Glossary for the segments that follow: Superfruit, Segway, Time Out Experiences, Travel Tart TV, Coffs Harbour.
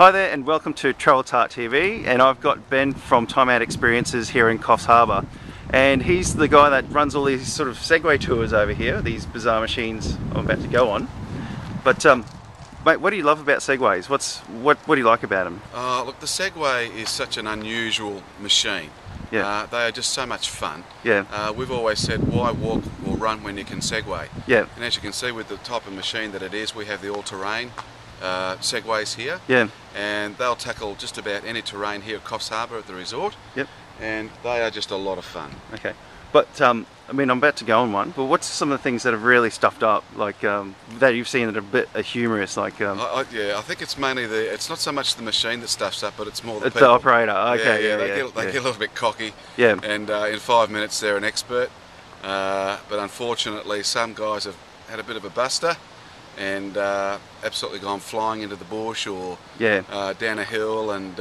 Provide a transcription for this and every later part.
Hi there and welcome to Travel Tart TV, and I've got Ben from Time Out Experiences here in Coffs Harbour, and he's the guy that runs all these sort of Segway tours over here, these bizarre machines I'm about to go on. But mate, what do you love about Segways? What do you like about them? Look, the Segway is such an unusual machine. Yeah. They are just so much fun. Yeah. We've always said, why walk or run when you can Segway? Yeah. And as you can see with the type of machine that it is, we have the all-terrain Segways here, yeah, and they'll tackle just about any terrain here at Coffs Harbour at the resort. Yep, and they are just a lot of fun. Okay, but I mean, I'm about to go on one. But what's some of the things that have really stuffed up, like that you've seen that are a bit humorous? Like, yeah, I think it's mainly the. It's not so much the machine that stuffs up, but it's more the people. The operator. Okay, yeah, they get a little bit cocky. Yeah, and in 5 minutes they're an expert. But unfortunately, some guys have had a bit of a buster and absolutely gone flying into the bush or yeah, down a hill, and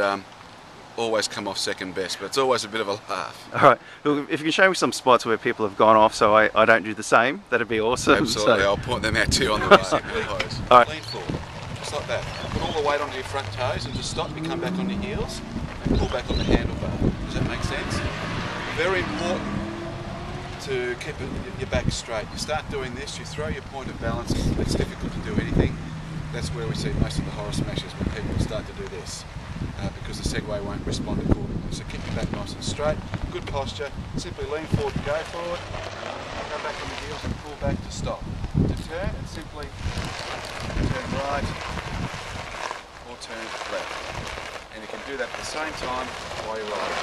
always come off second best, but it's always a bit of a laugh. Alright, well, if you can show me some spots where people have gone off so I don't do the same, that'd be awesome. Absolutely, so I'll point them out to you on the way. All right. Lean forward, just like that. Put all the weight onto your front toes and just stop. You come back on your heels and pull back on the handlebar. Does that make sense? Very important to keep your back straight. You start doing this, you throw your point of balance. It's difficult to do anything. That's where we see most of the horror smashes, when people start to do this, because the Segway won't respond accordingly. So keep your back nice and straight, good posture, simply lean forward and go forward, go back on the heels and pull back to stop. To turn, and simply turn right or turn left. And you can do that at the same time while you're riding.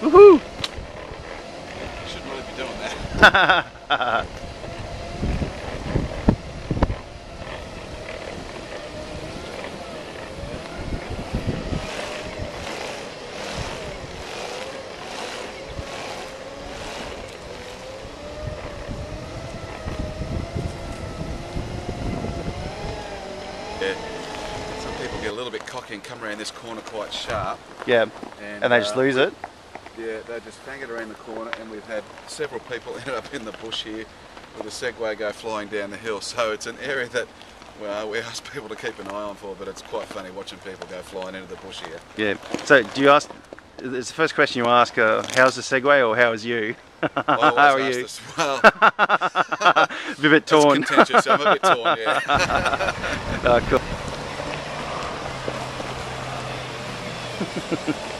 Woohoo! You shouldn't really be doing that. Yeah. Some people get a little bit cocky and come around this corner quite sharp. Yeah. And they just lose it. Yeah, they just bang it around the corner, and we've had several people end up in the bush here with a Segway go flying down the hill. So it's an area that, well, we ask people to keep an eye on for, but it's quite funny watching people go flying into the bush here. Yeah. So do you ask, it's the first question you ask, how's the Segway or how is you? How are you? This, well, a bit torn. That's contentious, so I'm a bit torn, yeah. Oh, cool.